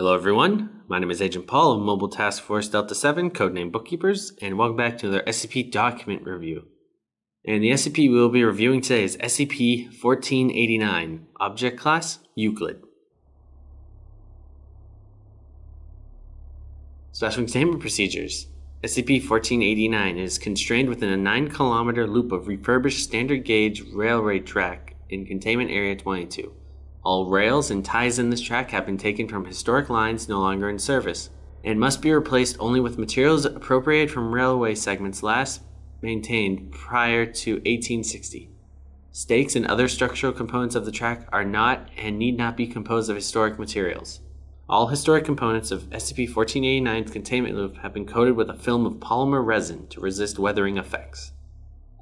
Hello everyone, my name is Agent Paul of Mobile Task Force Delta 7, codename Bookkeepers, and welcome back to another SCP document review. And the SCP we will be reviewing today is SCP-1489, Object Class, Euclid. Special Containment Procedures. SCP-1489 is constrained within a 9-kilometer loop of refurbished standard gauge railway track in Containment Area 22. All rails and ties in this track have been taken from historic lines no longer in service, and must be replaced only with materials appropriated from railway segments last maintained prior to 1860. Stakes and other structural components of the track are not and need not be composed of historic materials. All historic components of SCP-1489's containment loop have been coated with a film of polymer resin to resist weathering effects.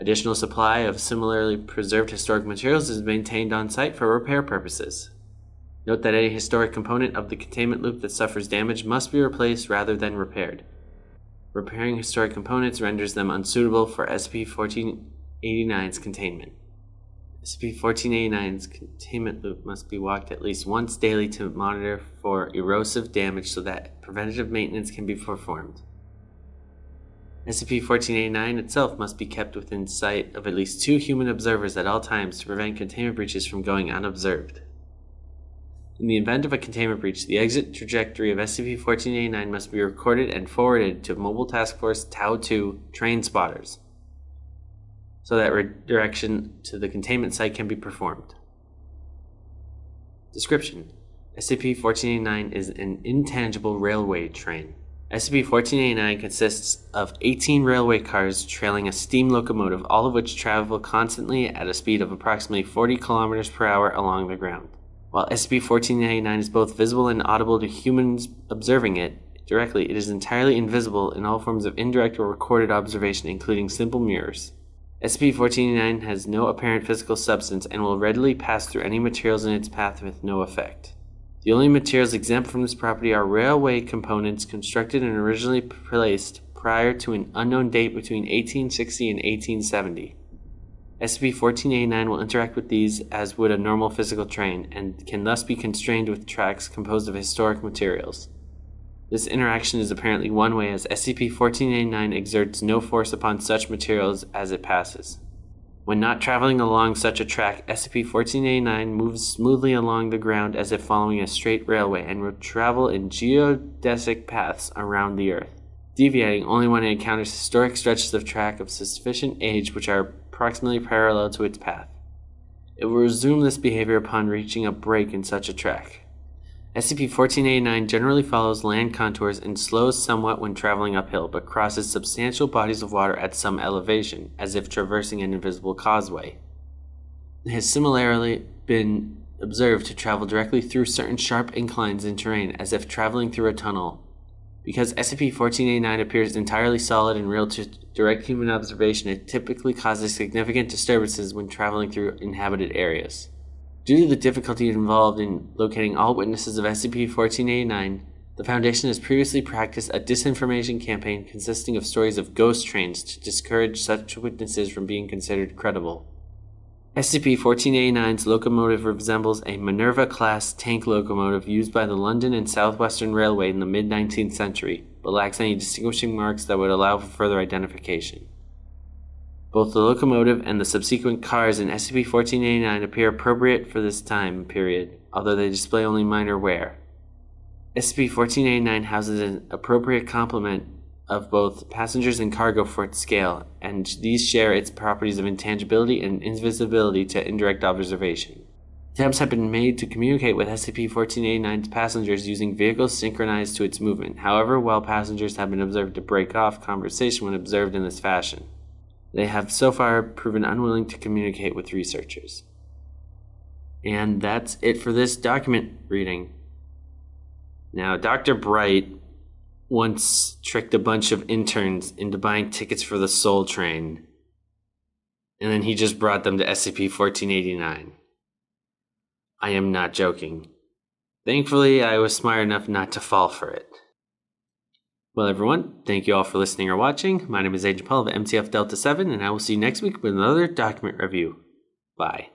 Additional supply of similarly preserved historic materials is maintained on site for repair purposes. Note that any historic component of the containment loop that suffers damage must be replaced rather than repaired. Repairing historic components renders them unsuitable for SCP-1489's containment. SCP-1489's containment loop must be walked at least once daily to monitor for erosive damage so that preventative maintenance can be performed. SCP-1489 itself must be kept within sight of at least 2 human observers at all times to prevent containment breaches from going unobserved. In the event of a containment breach, the exit trajectory of SCP-1489 must be recorded and forwarded to Mobile Task Force Tau-2 train spotters, so that redirection to the containment site can be performed. Description: SCP-1489 is an intangible railway train. SCP-1489 consists of 18 railway cars trailing a steam locomotive, all of which travel constantly at a speed of approximately 40 kilometers per hour along the ground. While SCP-1489 is both visible and audible to humans observing it directly, it is entirely invisible in all forms of indirect or recorded observation, including simple mirrors. SCP-1489 has no apparent physical substance and will readily pass through any materials in its path with no effect. The only materials exempt from this property are railway components constructed and originally placed prior to an unknown date between 1860 and 1870. SCP-1489 will interact with these as would a normal physical train, and can thus be constrained with tracks composed of historic materials. This interaction is apparently one way, as SCP-1489 exerts no force upon such materials as it passes. When not traveling along such a track, SCP-1489 moves smoothly along the ground as if following a straight railway, and will travel in geodesic paths around the Earth, deviating only when it encounters historic stretches of track of sufficient age which are approximately parallel to its path. It will resume this behavior upon reaching a break in such a track. SCP-1489 generally follows land contours and slows somewhat when traveling uphill, but crosses substantial bodies of water at some elevation, as if traversing an invisible causeway. It has similarly been observed to travel directly through certain sharp inclines in terrain, as if traveling through a tunnel. Because SCP-1489 appears entirely solid and real to direct human observation, it typically causes significant disturbances when traveling through inhabited areas. Due to the difficulty involved in locating all witnesses of SCP-1489, the Foundation has previously practiced a disinformation campaign consisting of stories of ghost trains to discourage such witnesses from being considered credible. SCP-1489's locomotive resembles a Minerva-class tank locomotive used by the London and Southwestern Railway in the mid-19th century, but lacks any distinguishing marks that would allow for further identification. Both the locomotive and the subsequent cars in SCP-1489 appear appropriate for this time period, although they display only minor wear. SCP-1489 houses an appropriate complement of both passengers and cargo for its scale, and these share its properties of intangibility and invisibility to indirect observation. Attempts have been made to communicate with SCP-1489's passengers using vehicles synchronized to its movement. However, while passengers have been observed to break off conversation when observed in this fashion, they have so far proven unwilling to communicate with researchers. And that's it for this document reading. Now, Dr. Bright once tricked a bunch of interns into buying tickets for the Soul Train, and then he just brought them to SCP-1489. I am not joking. Thankfully, I was smart enough not to fall for it. Well, everyone, thank you all for listening or watching. My name is Agent Paul of MTF Delta 7, and I will see you next week with another document review. Bye.